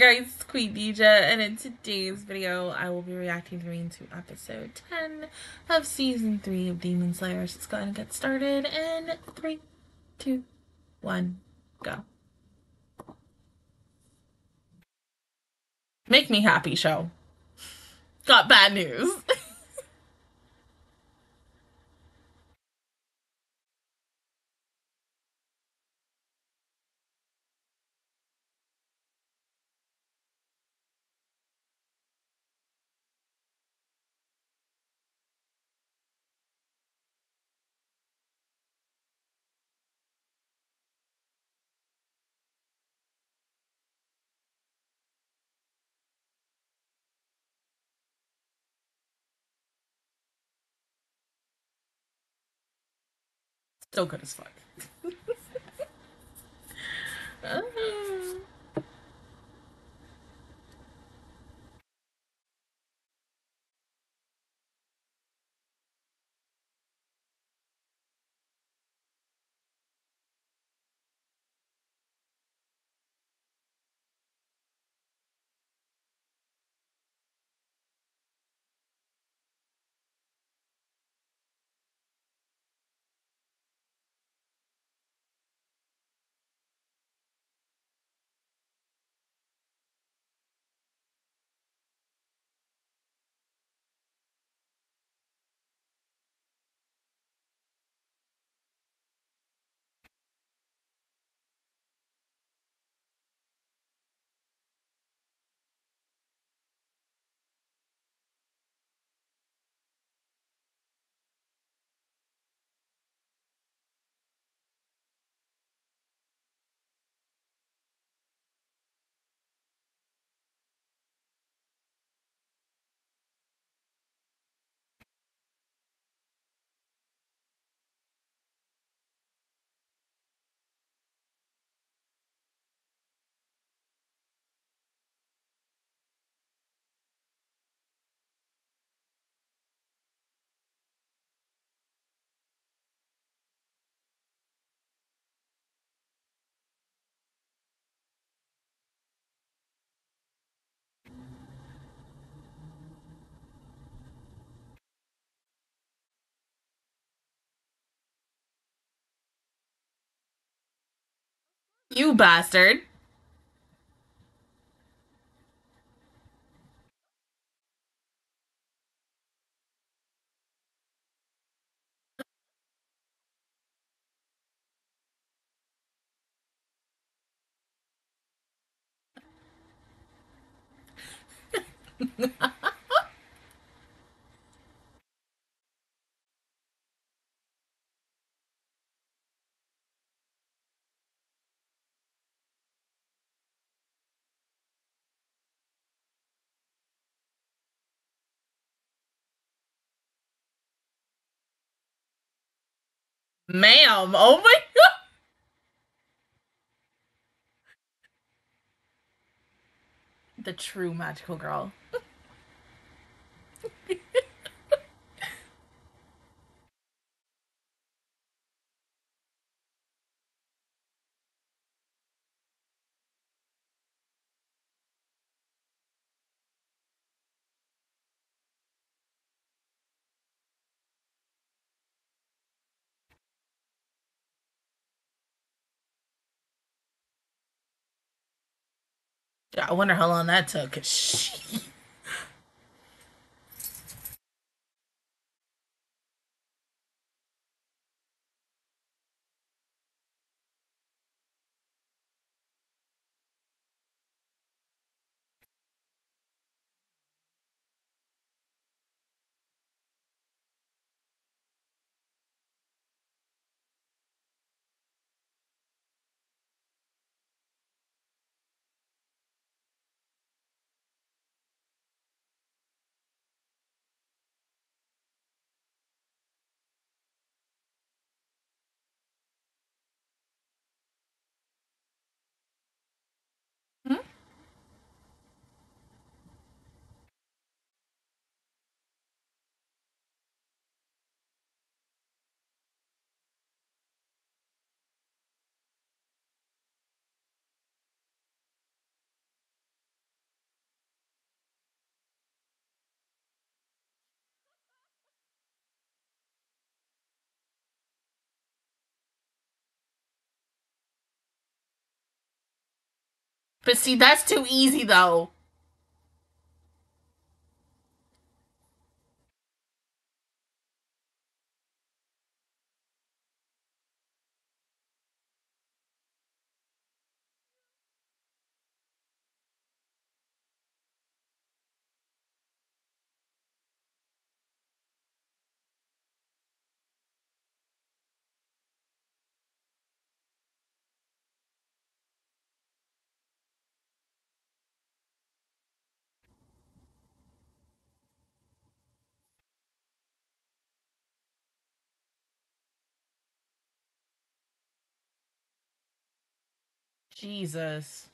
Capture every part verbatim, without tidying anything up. Hey guys, it's Queendija, and in today's video, I will be reacting to episode ten of season three of Demon Slayer. So let's go ahead and get started. And three, two, one, go. Make me happy, show. Got bad news. So good as fuck. uh -huh. You bastard. Ma'am, oh my God. The true magical girl. I wonder how long that took, 'cause she... But see, that's too easy, though. Jesus.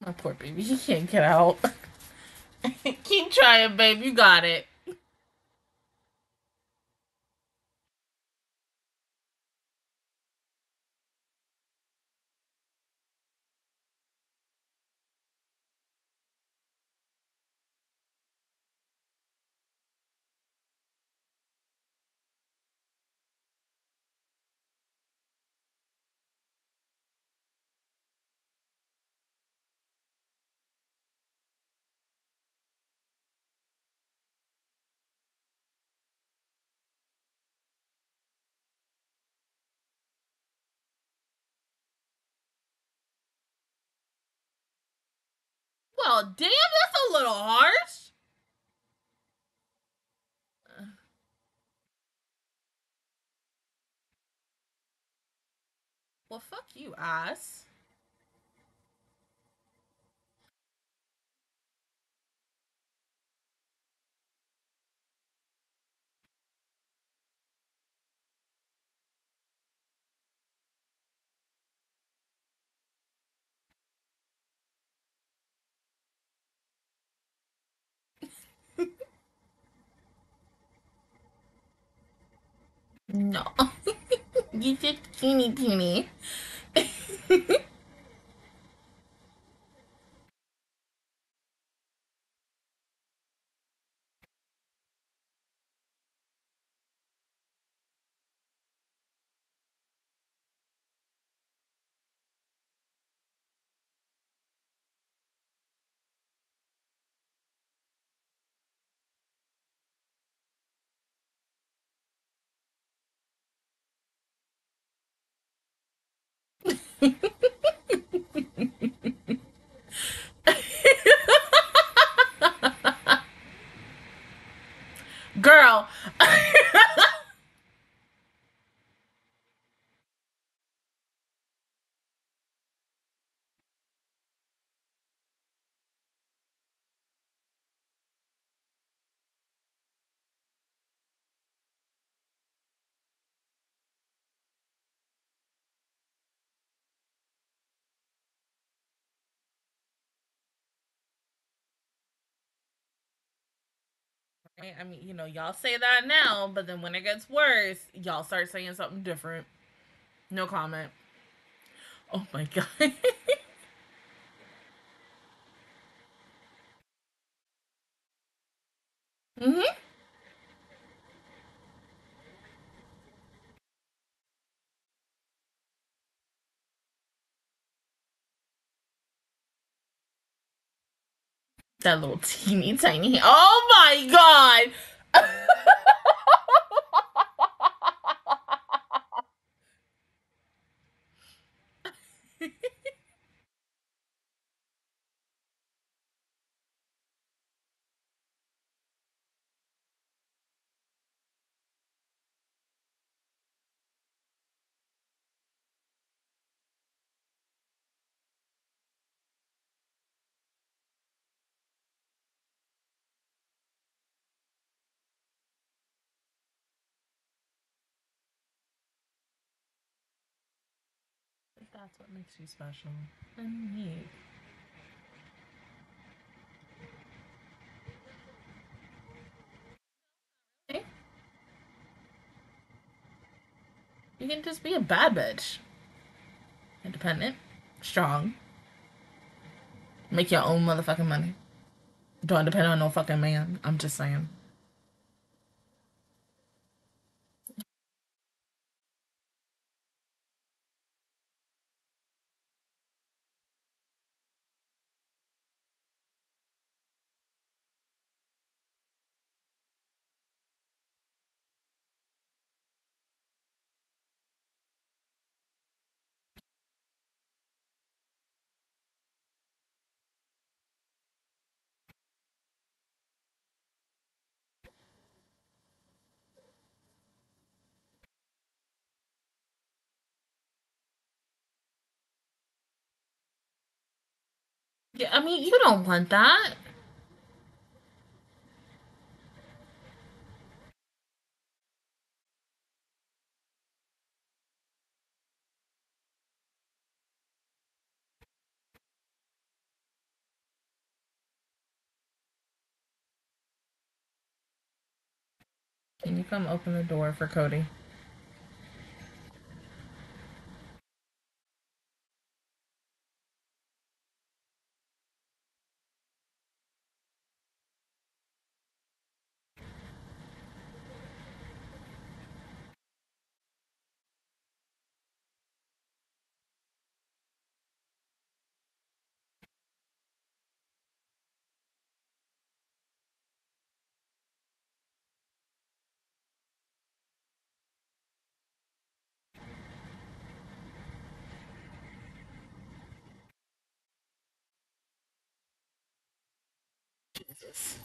My poor baby, he can't get out. Keep trying, babe. You got it. Well, damn, that's a little harsh. Well, fuck you, ass. No. You just teeny teeny. Girl. I mean, you know, y'all say that now, but then when it gets worse, y'all start saying something different. No comment. Oh my God. Mm-hmm. That little teeny tiny. Oh my God! That's what makes you special and unique. Okay. You can just be a bad bitch. Independent, strong, make your own motherfucking money. Don't depend on no fucking man. I'm just saying. Yeah, I mean, you don't want that. Can you come open the door for Cody? Jesus.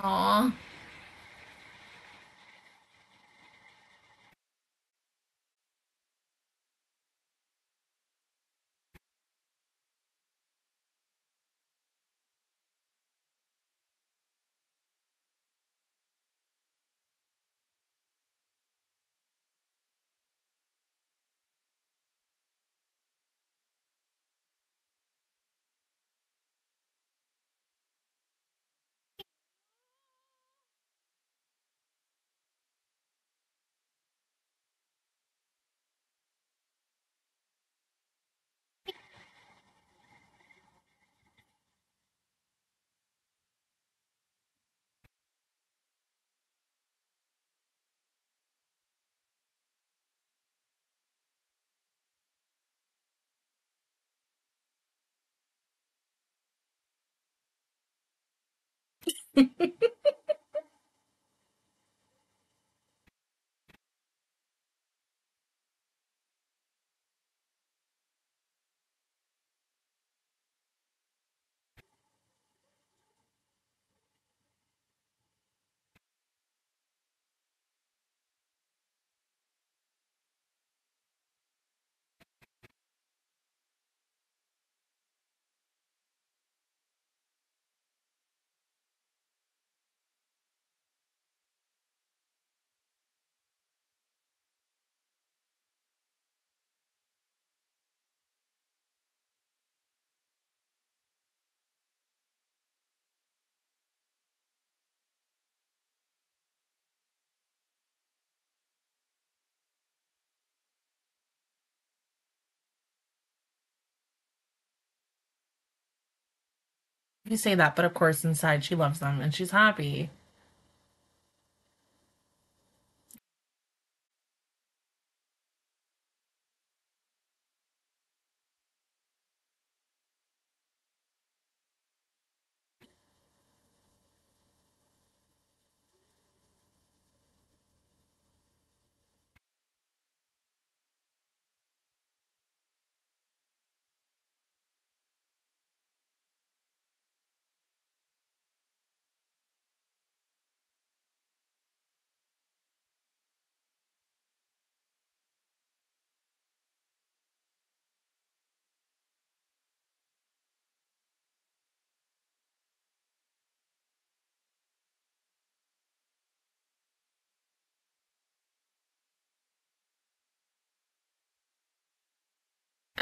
Aww. You say that, but of course inside she loves them and she's happy.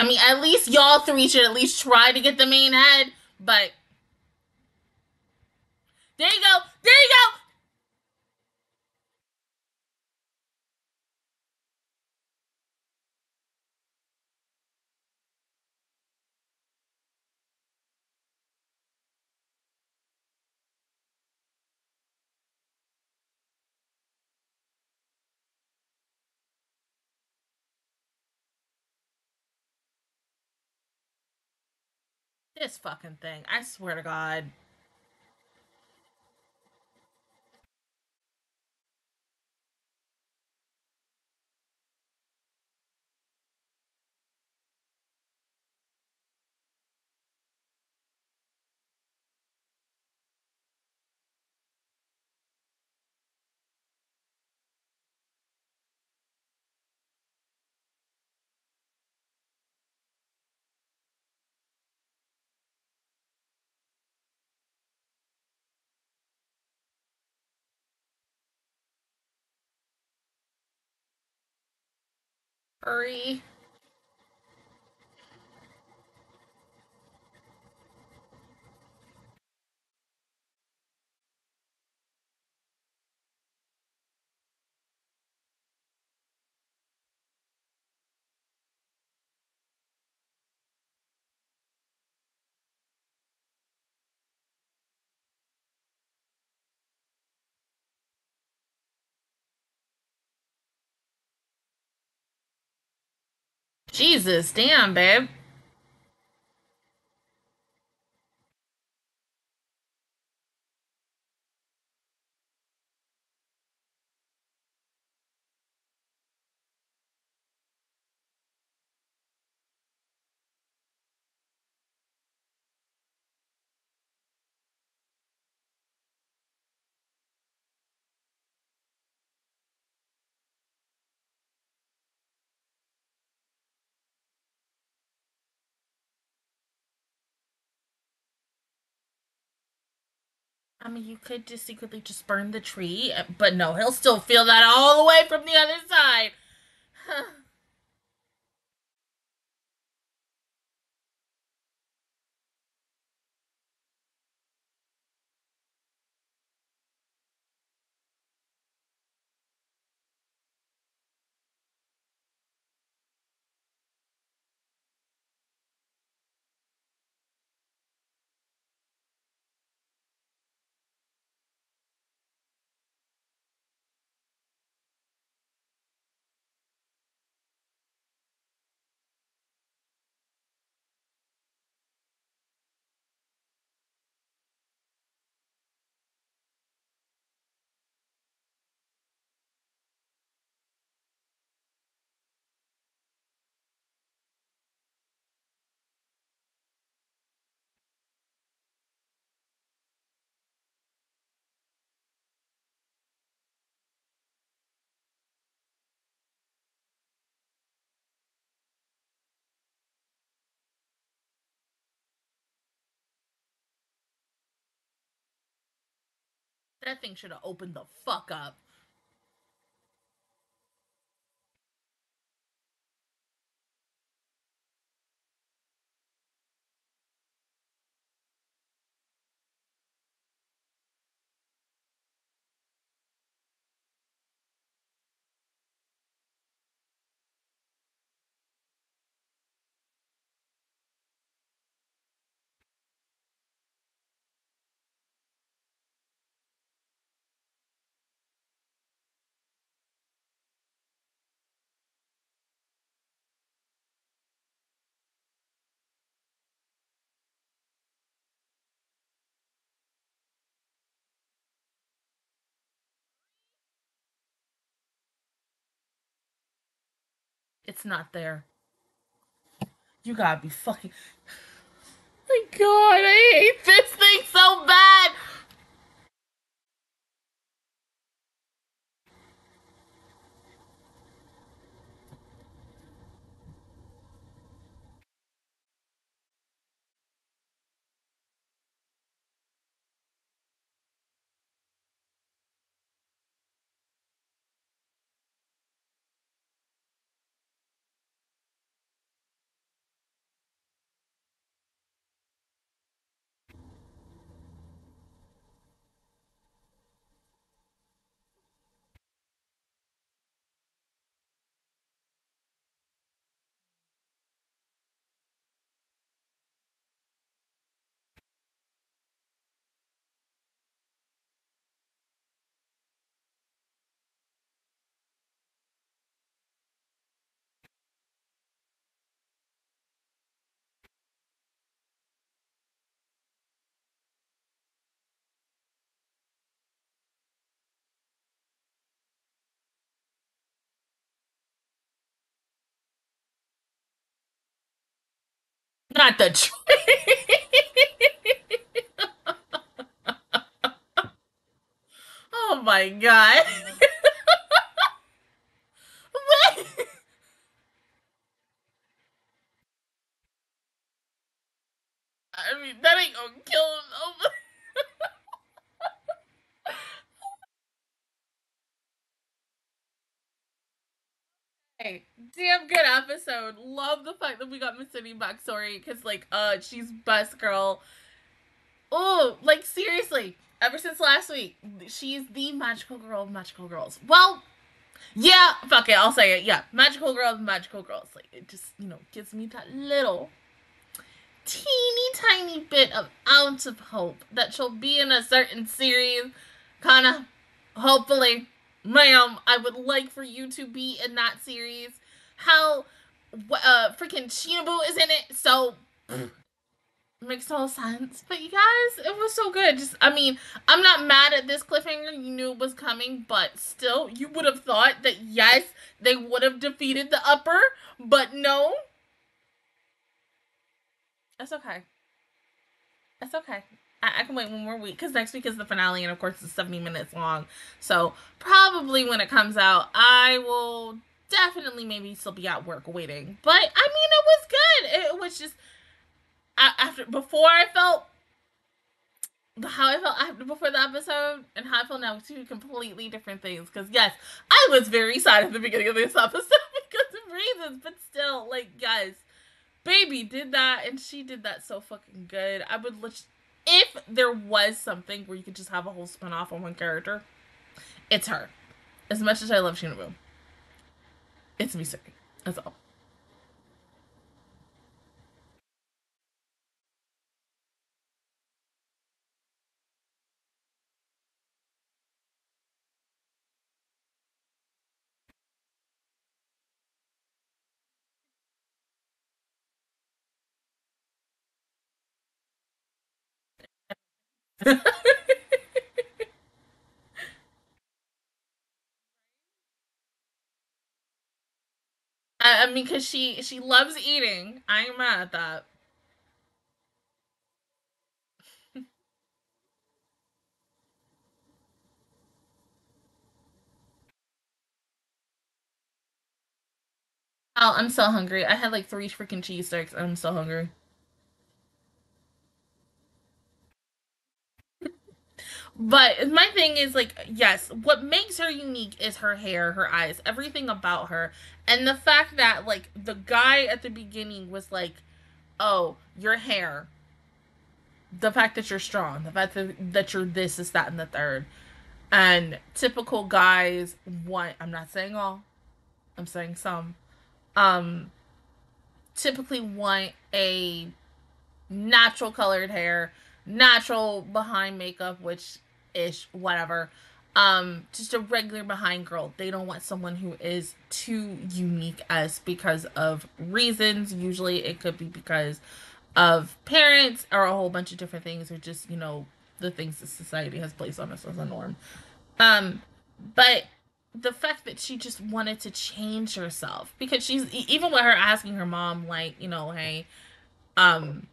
I mean, at least y'all three should at least try to get the main head, but there you go, there you go. This fucking thing. I swear to God. Hurry. Jesus, damn, babe. I mean, you could just secretly just burn the tree, but no, he'll still feel that all the way from the other side. Huh. That thing should have opened the fuck up. It's not there. You gotta be fucking... My God, I hate this thing so bad! Not the tree. Oh my God. What? I mean, that ain't gonna kill him. Oh my. Hey, damn good episode. Love the fact that we got Miss Sydney backstory, because, like, uh, she's best girl. Oh, like, seriously, ever since last week, she's the magical girl of magical girls. Well, yeah, fuck it, I'll say it, yeah, magical girl of magical girls. Like, it just, you know, gives me that little, teeny tiny bit of ounce of hope that she'll be in a certain series, kind of, hopefully. Ma'am, I would like for you to be in that series. How uh, freaking Shinobu is in it, so makes total sense. But you guys, it was so good. Just, I mean, I'm not mad at this cliffhanger. You knew it was coming, but still, you would have thought that, yes, they would have defeated the upper, but no. That's okay. That's okay. I can wait one more week, because next week is the finale, and of course it's seventy minutes long, so probably when it comes out, I will definitely maybe still be at work waiting, but I mean, it was good. It was just, after, before I felt, how I felt after, before the episode, and how I feel now, two completely different things, because yes, I was very sad at the beginning of this episode, because of reasons, but still, like, guys, Baby did that, and she did that so fucking good. I would legit. If there was something where you could just have a whole spin-off on one character, it's her. As much as I love Shinobu, it's Miss Sydney. That's all. I mean, because she, she loves eating. I ain't mad at that. Oh, I'm so hungry. I had like three freaking cheese sticks and I'm so hungry. But my thing is, like, yes, what makes her unique is her hair, her eyes, everything about her. And the fact that, like, the guy at the beginning was like, oh, your hair. The fact that you're strong. The fact that, that you're this, this, that, and the third. And typical guys want, I'm not saying all, I'm saying some, um, typically want a natural colored hair, natural behind makeup, which... ish, whatever, um, just a regular behind girl. They don't want someone who is too unique as because of reasons. Usually it could be because of parents or a whole bunch of different things, or just, you know, the things that society has placed on us as a norm. Um, but the fact that she just wanted to change herself, because she's, even with her asking her mom, like, you know, hey, um,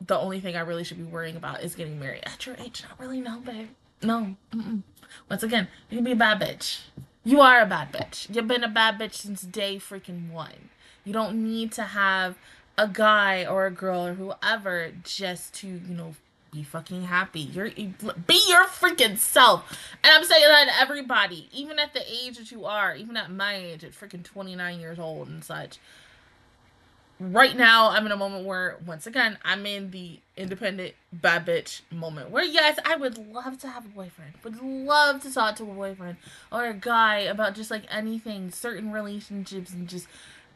the only thing I really should be worrying about is getting married. At your age, not really, no, babe. No. Mm-mm. Once again, you can be a bad bitch. You are a bad bitch. You've been a bad bitch since day freaking one. You don't need to have a guy or a girl or whoever just to, you know, be fucking happy. You're, be your freaking self. And I'm saying that to everybody, even at the age that you are, even at my age, at freaking twenty-nine years old and such. Right now, I'm in a moment where, once again, I'm in the independent bad bitch moment. Where, yes, I would love to have a boyfriend. Would love to talk to a boyfriend or a guy about just, like, anything. Certain relationships and just,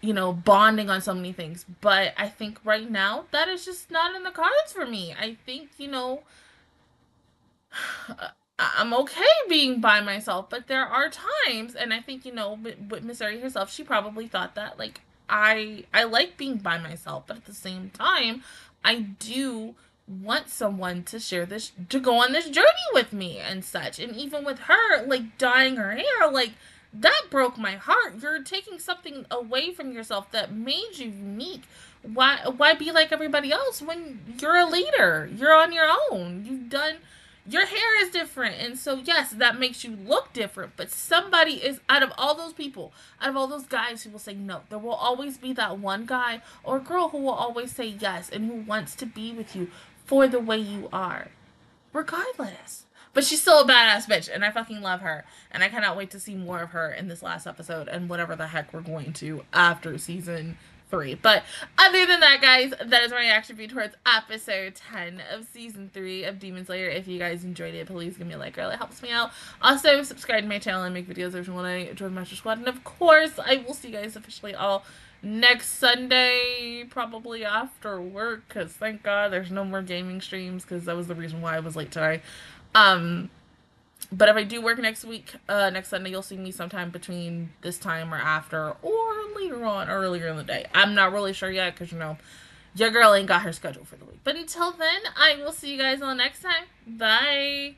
you know, bonding on so many things. But I think right now, that is just not in the cards for me. I think, you know, I'm okay being by myself. But there are times, and I think, you know, with Miss Sydney herself, she probably thought that, like, I I like being by myself, but at the same time, I do want someone to share this, to go on this journey with me and such. And even with her, like, dyeing her hair, like, That broke my heart. You're taking something away from yourself that made you unique. Why why be like everybody else when you're a leader? You're on your own. You've done... Your hair is different, and so yes, that makes you look different, but somebody is, out of all those people, out of all those guys who will say no, there will always be that one guy or girl who will always say yes and who wants to be with you for the way you are, regardless. But she's still a badass bitch, and I fucking love her, and I cannot wait to see more of her in this last episode and whatever the heck we're going to after season three. But other than that, guys, that is my reaction view towards episode ten of season three of Demon Slayer. If you guys enjoyed it, please give me a like, girl. It helps me out. Also, subscribe to my channel and make videos every when I join Master Squad. And of course, I will see you guys officially all next Sunday, probably after work, because thank God there's no more gaming streams, because that was the reason why I was late today. Um... But if I do work next week, uh, next Sunday, you'll see me sometime between this time or after or later on or earlier in the day. I'm not really sure yet because, you know, your girl ain't got her schedule for the week. But until then, I will see you guys all next time. Bye.